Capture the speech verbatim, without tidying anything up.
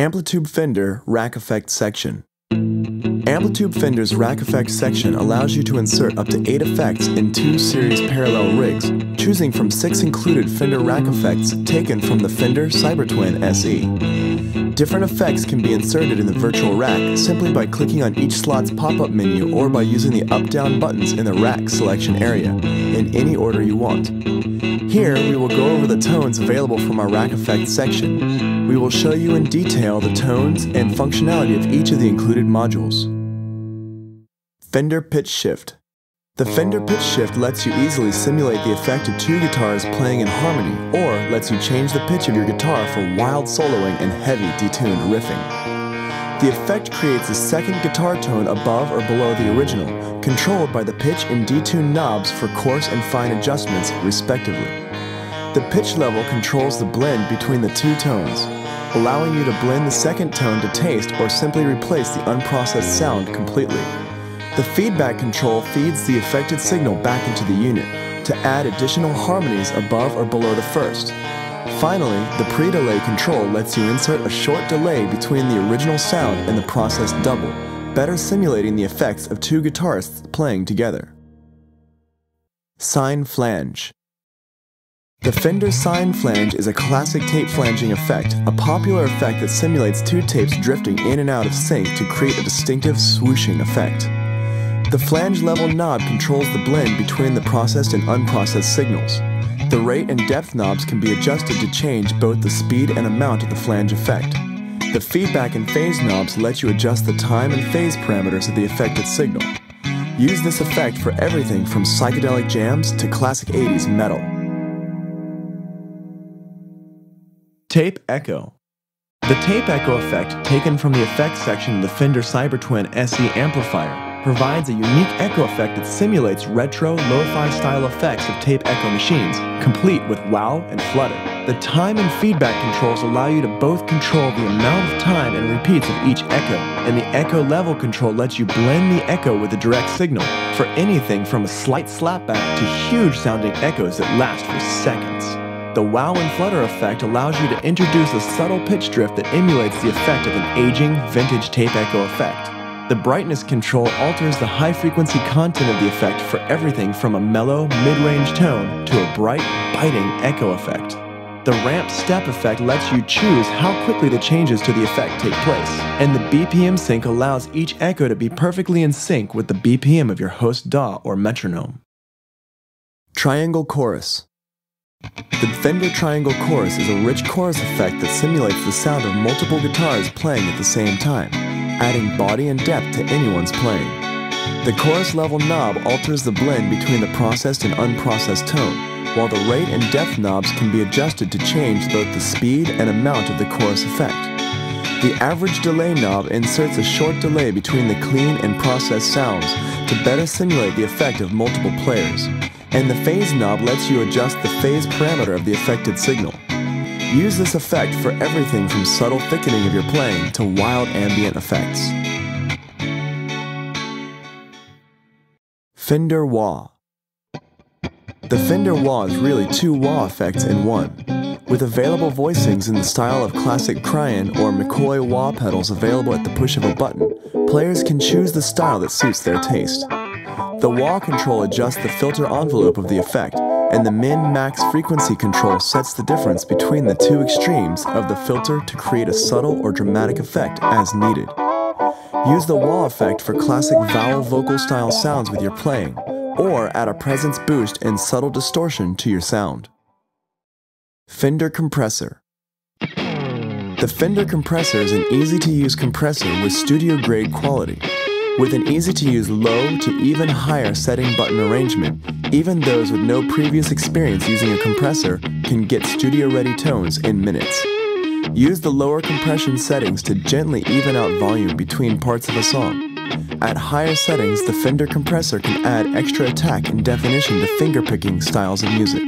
AmpliTube Fender Rack Effect Section. AmpliTube Fender's Rack Effect section allows you to insert up to eight effects in two series parallel rigs, choosing from six included Fender rack effects taken from the Fender CyberTwin S E. Different effects can be inserted in the virtual rack simply by clicking on each slot's pop-up menu or by using the up-down buttons in the rack selection area, in any order you want. Here, we will go over the tones available from our rack effect section. We will show you in detail the tones and functionality of each of the included modules. Fender Pitch Shift. The Fender Pitch Shift lets you easily simulate the effect of two guitars playing in harmony, or lets you change the pitch of your guitar for wild soloing and heavy detuned riffing. The effect creates a second guitar tone above or below the original, controlled by the pitch and detune knobs for coarse and fine adjustments, respectively. The pitch level controls the blend between the two tones, allowing you to blend the second tone to taste or simply replace the unprocessed sound completely. The feedback control feeds the affected signal back into the unit to add additional harmonies above or below the first. Finally, the pre-delay control lets you insert a short delay between the original sound and the processed double, better simulating the effects of two guitarists playing together. Sine Flange. The Fender Sine Flange is a classic tape flanging effect, a popular effect that simulates two tapes drifting in and out of sync to create a distinctive swooshing effect. The flange level knob controls the blend between the processed and unprocessed signals. The rate and depth knobs can be adjusted to change both the speed and amount of the flange effect. The feedback and phase knobs let you adjust the time and phase parameters of the affected signal. Use this effect for everything from psychedelic jams to classic eighties metal. Tape Echo. The tape echo effect, taken from the effects section of the Fender CyberTwin S E amplifier, provides a unique echo effect that simulates retro, lo-fi style effects of tape echo machines, complete with wow and flutter. The time and feedback controls allow you to both control the amount of time and repeats of each echo, and the echo level control lets you blend the echo with the direct signal for anything from a slight slapback to huge sounding echoes that last for seconds. The wow and flutter effect allows you to introduce a subtle pitch drift that emulates the effect of an aging, vintage tape echo effect. The brightness control alters the high-frequency content of the effect for everything from a mellow, mid-range tone to a bright, biting echo effect. The ramp step effect lets you choose how quickly the changes to the effect take place, and the B P M sync allows each echo to be perfectly in sync with the B P M of your host D A W or metronome. Triangle Chorus. The Fender Triangle Chorus is a rich chorus effect that simulates the sound of multiple guitars playing at the same time, adding body and depth to anyone's playing. The chorus level knob alters the blend between the processed and unprocessed tone, while the rate and depth knobs can be adjusted to change both the speed and amount of the chorus effect. The average delay knob inserts a short delay between the clean and processed sounds to better simulate the effect of multiple players, and the phase knob lets you adjust the phase parameter of the affected signal. Use this effect for everything from subtle thickening of your playing to wild ambient effects. Fender Wah. The Fender Wah is really two wah effects in one, with available voicings in the style of classic Cryan or McCoy wah pedals available at the push of a button. Players can choose the style that suits their taste. The wah control adjusts the filter envelope of the effect, and the min-max frequency control sets the difference between the two extremes of the filter to create a subtle or dramatic effect as needed. Use the wah effect for classic vowel vocal style sounds with your playing, or add a presence boost and subtle distortion to your sound. Fender Compressor. The Fender Compressor is an easy-to-use compressor with studio-grade quality. With an easy-to-use low to even higher setting button arrangement, even those with no previous experience using a compressor can get studio-ready tones in minutes. Use the lower compression settings to gently even out volume between parts of a song. At higher settings, the Fender compressor can add extra attack and definition to fingerpicking styles of music.